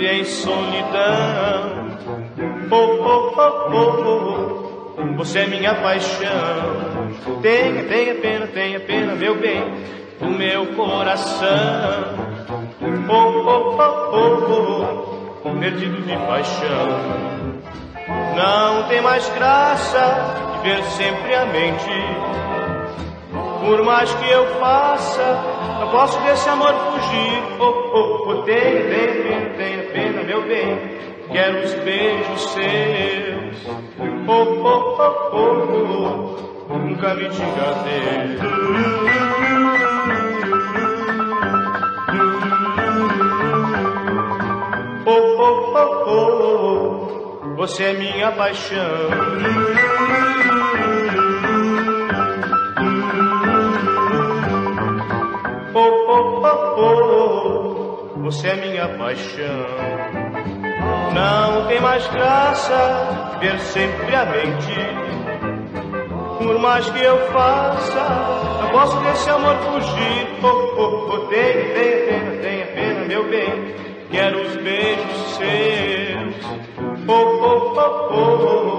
livre em solidão. Oh, oh, oh, oh, oh, você é minha paixão. Tenha, tenha pena, meu bem, do meu coração. Oh, oh, oh, oh, oh, perdido de paixão. Não tem mais graça de ver sempre a mente. Por mais que eu faça, não posso desse amor fugir. Oh, oh, oh, tenha pena, meu bem, quero os beijos seus. Oh, oh, oh, oh, oh, nunca me diga adeus. Oh, oh, oh, oh, oh, você é minha paixão. Você é minha paixão. Não tem mais graça ver sempre a mente. Por mais que eu faça, não posso desse amor fugir. Oh, oh, oh, tenha pena, meu bem, quero os beijos seus. Oh, oh, oh, oh,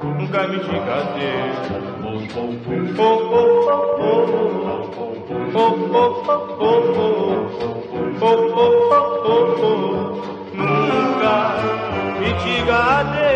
oh, nunca me diga adeus. Oh, oh, oh, oh, oh, oh, oh, oh, oh. Oh, oh, oh, oh, oh, nunca me diga adeus.